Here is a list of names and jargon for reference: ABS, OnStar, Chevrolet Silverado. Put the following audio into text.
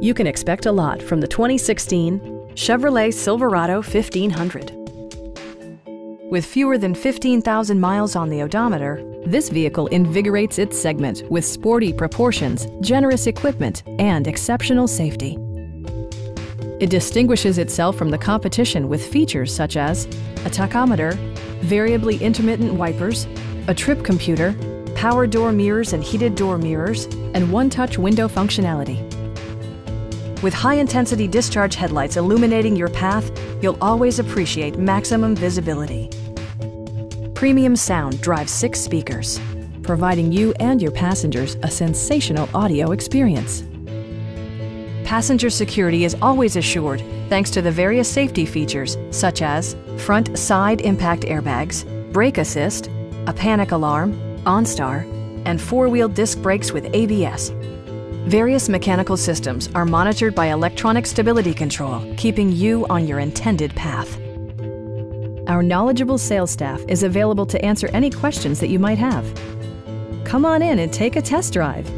You can expect a lot from the 2016 Chevrolet Silverado 1500. With fewer than 15,000 miles on the odometer, this vehicle invigorates its segment with sporty proportions, generous equipment, and exceptional safety. It distinguishes itself from the competition with features such as a tachometer, variably intermittent wipers, a trip computer, power door mirrors and heated door mirrors, and one-touch window functionality. With high-intensity discharge headlights illuminating your path, you'll always appreciate maximum visibility. Premium sound drives 6 speakers, providing you and your passengers a sensational audio experience. Passenger security is always assured thanks to the various safety features such as front side impact airbags, brake assist, a panic alarm, OnStar, and 4-wheel disc brakes with ABS. Various mechanical systems are monitored by electronic stability control, keeping you on your intended path. Our knowledgeable sales staff is available to answer any questions that you might have. Come on in and take a test drive.